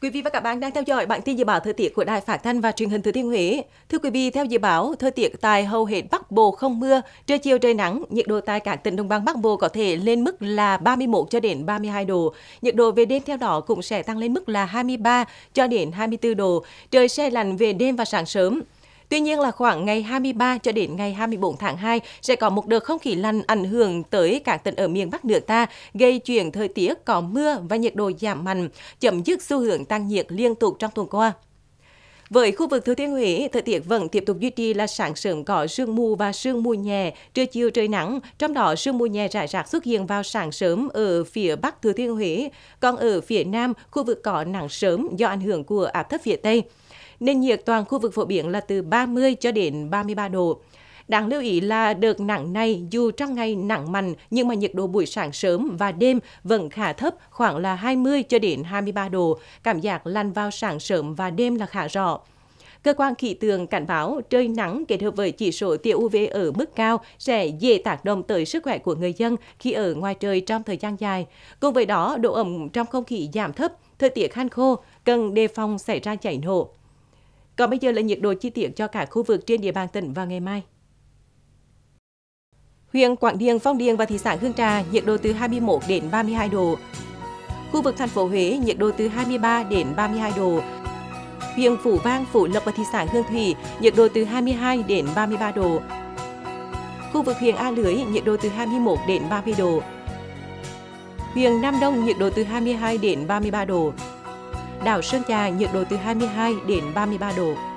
Quý vị và các bạn đang theo dõi bản tin dự báo thời tiết của Đài Phát thanh và Truyền hình Thừa Thiên Huế. Thưa quý vị, theo dự báo, thời tiết tại hầu hết Bắc Bộ không mưa, trưa chiều trời nắng, nhiệt độ tại các tỉnh Đồng bằng Bắc Bộ có thể lên mức là 31 cho đến 32 độ. Nhiệt độ về đêm theo đó cũng sẽ tăng lên mức là 23 cho đến 24 độ. Trời se lạnh về đêm và sáng sớm. Tuy nhiên là khoảng ngày 23 cho đến ngày 24 tháng 2 sẽ có một đợt không khí lạnh ảnh hưởng tới các tỉnh ở miền Bắc nước ta, gây chuyển thời tiết có mưa và nhiệt độ giảm mạnh, chấm dứt xu hướng tăng nhiệt liên tục trong tuần qua. Với khu vực Thừa Thiên Huế, thời tiết vẫn tiếp tục duy trì là sáng sớm có sương mù và sương mù nhẹ, trưa chiều trời nắng, trong đó sương mù nhẹ rải rác xuất hiện vào sáng sớm ở phía Bắc Thừa Thiên Huế, còn ở phía Nam, khu vực có nắng sớm do ảnh hưởng của áp thấp phía Tây. Nền nhiệt toàn khu vực phổ biến là từ 30 cho đến 33 độ. Đáng lưu ý là đợt nắng này dù trong ngày nắng mạnh nhưng mà nhiệt độ buổi sáng sớm và đêm vẫn khá thấp, khoảng là 20 cho đến 23 độ. Cảm giác lăn vào sáng sớm và đêm là khá rõ. Cơ quan khí tượng cảnh báo trời nắng kết hợp với chỉ số tia UV ở mức cao sẽ dễ tác động tới sức khỏe của người dân khi ở ngoài trời trong thời gian dài. Cùng với đó, độ ẩm trong không khí giảm thấp, thời tiết hanh khô, cần đề phòng xảy ra cháy nổ. Còn bây giờ là nhiệt độ chi tiết cho cả khu vực trên địa bàn tỉnh vào ngày mai. Huyện Quảng Điền, Phong Điền và thị xã Hương Trà, nhiệt độ từ 21 đến 32 độ. Khu vực thành phố Huế, nhiệt độ từ 23 đến 32 độ. Huyện Phú Vang, Phủ Lộc và thị xã Hương Thủy, nhiệt độ từ 22 đến 33 độ. Khu vực huyện A Lưới, nhiệt độ từ 21 đến 30 độ. Huyện Nam Đông, nhiệt độ từ 22 đến 33 độ. Đảo Sơn Trà, nhiệt độ từ 22 đến 33 độ.